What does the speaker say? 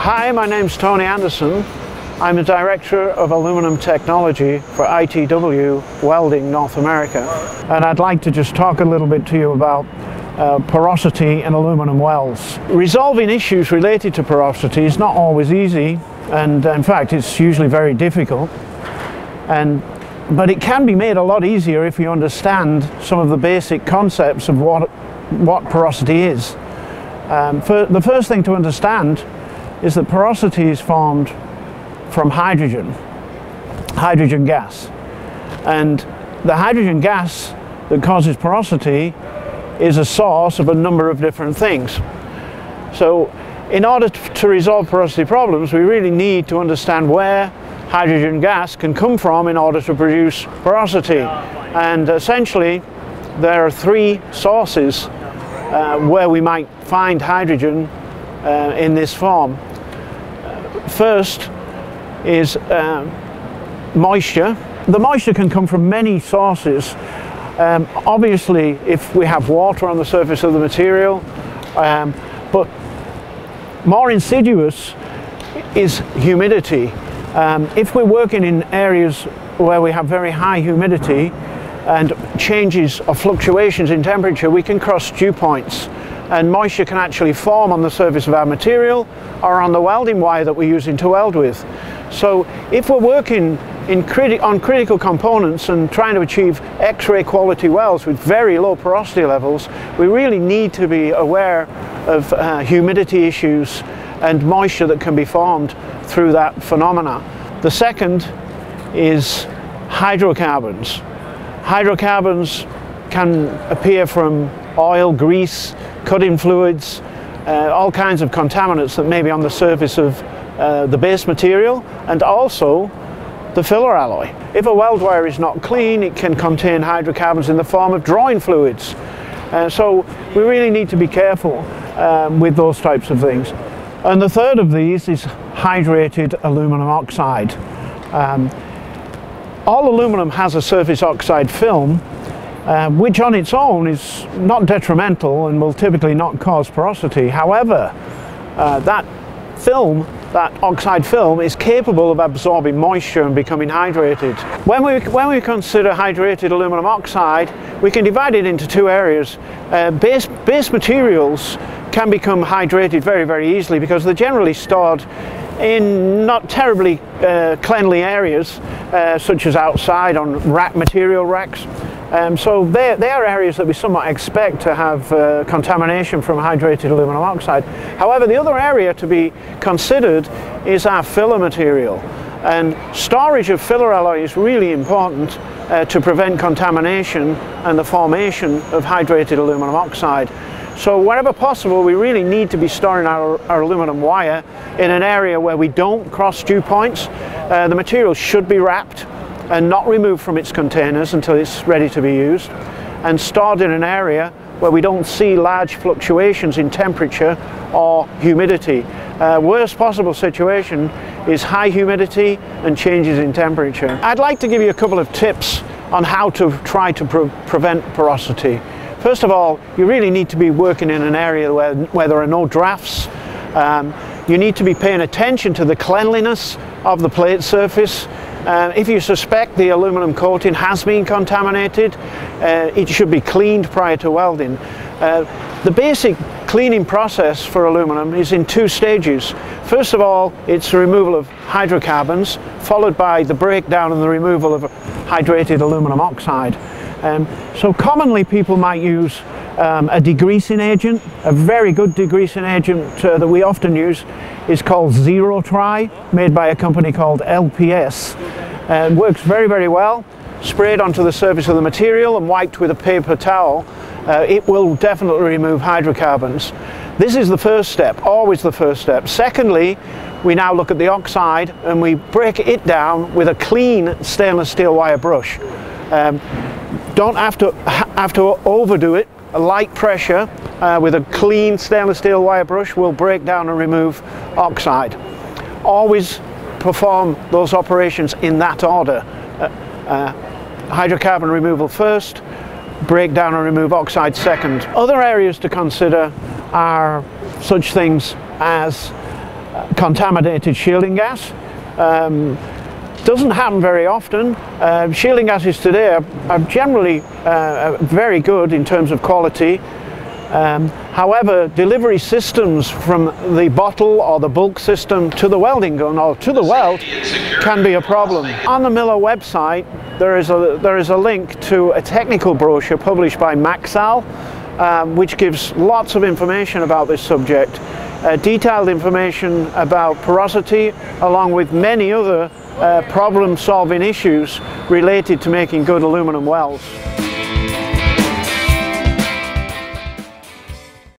Hi, my name's Tony Anderson. I'm the Director of Aluminum Technology for ITW Welding North America. And I'd like to just talk a little bit to you about porosity in aluminum welds. Resolving issues related to porosity is not always easy, and in fact it's usually very difficult. But it can be made a lot easier if you understand some of the basic concepts of what porosity is. The first thing to understand is that porosity is formed from hydrogen gas. And the hydrogen gas that causes porosity is a source of a number of different things. So in order to resolve porosity problems, we really need to understand where hydrogen gas can come from in order to produce porosity. And essentially, there are three sources where we might find hydrogen in this form. First is moisture. The moisture can come from many sources. Obviously, if we have water on the surface of the material, but more insidious is humidity. If we're working in areas where we have very high humidity and changes or fluctuations in temperature, we can cross dew points, and moisture can actually form on the surface of our material or on the welding wire that we're using to weld with. So if we're working on critical components and trying to achieve X-ray quality welds with very low porosity levels, we really need to be aware of humidity issues and moisture that can be formed through that phenomena. The second is hydrocarbons. Hydrocarbons can appear from oil, grease, cutting fluids, all kinds of contaminants that may be on the surface of the base material, and also the filler alloy. If a weld wire is not clean, it can contain hydrocarbons in the form of drawing fluids. So we really need to be careful with those types of things. And the third of these is hydrated aluminum oxide. All aluminum has a surface oxide film, which on its own is not detrimental and will typically not cause porosity. However, that oxide film is capable of absorbing moisture and becoming hydrated. When we consider hydrated aluminum oxide, we can divide it into two areas. Base materials can become hydrated very, very easily because they're generally stored in not terribly cleanly areas, such as outside on material racks. So they are areas that we somewhat expect to have contamination from hydrated aluminum oxide. However, the other area to be considered is our filler material, and storage of filler alloy is really important to prevent contamination and the formation of hydrated aluminum oxide. So wherever possible, we really need to be storing our aluminum wire in an area where we don't cross dew points. The material should be wrapped and not removed from its containers until it's ready to be used, and stored in an area where we don't see large fluctuations in temperature or humidity. Worst possible situation is high humidity and changes in temperature. I'd like to give you a couple of tips on how to try to prevent porosity. First of all, you really need to be working in an area where there are no drafts. You need to be paying attention to the cleanliness of the plate surface. If you suspect the aluminum coating has been contaminated, it should be cleaned prior to welding. The basic cleaning process for aluminum is in two stages. First of all, it's the removal of hydrocarbons, followed by the breakdown and the removal of hydrated aluminum oxide. So commonly people might use a degreasing agent. A very good degreasing agent that we often use is called Zero Tri, made by a company called LPS. It works very, very well. Sprayed onto the surface of the material and wiped with a paper towel, it will definitely remove hydrocarbons. This is the first step, always the first step. Secondly, we now look at the oxide and we break it down with a clean stainless steel wire brush. Don't have to overdo it. A light pressure with a clean stainless steel wire brush will break down and remove oxide. Always perform those operations in that order. Hydrocarbon removal first, break down and remove oxide second. Other areas to consider are such things as contaminated shielding gas. Doesn't happen very often. Shielding gases today are generally very good in terms of quality. However, delivery systems from the bottle or the bulk system to the welding gun or to the weld can be a problem. On the Miller website there is a link to a technical brochure published by Maxal, which gives lots of information about this subject. Detailed information about porosity along with many other problem solving issues related to making good aluminum welds.